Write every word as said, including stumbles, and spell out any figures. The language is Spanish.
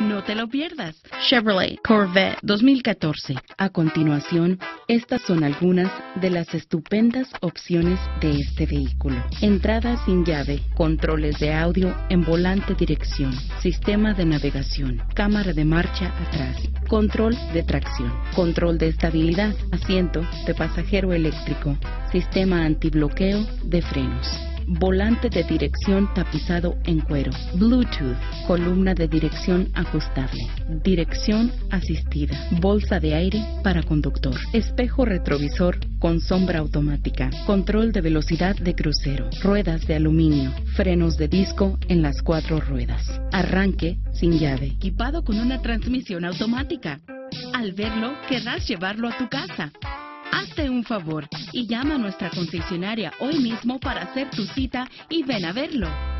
No te lo pierdas. Chevrolet Corvette dos mil catorce. A continuación, estas son algunas de las estupendas opciones de este vehículo. Entrada sin llave, controles de audio en volante dirección, sistema de navegación, cámara de marcha atrás, control de tracción, control de estabilidad, asiento de pasajero eléctrico, sistema antibloqueo de frenos. Volante de dirección tapizado en cuero, Bluetooth, columna de dirección ajustable, dirección asistida, bolsa de aire para conductor, espejo retrovisor con sombra automática, control de velocidad de crucero, ruedas de aluminio, frenos de disco en las cuatro ruedas, arranque sin llave, equipado con una transmisión automática. Al verlo, querrás llevarlo a tu casa. Hazte un favor y llama a nuestra concesionaria hoy mismo para hacer tu cita y ven a verlo.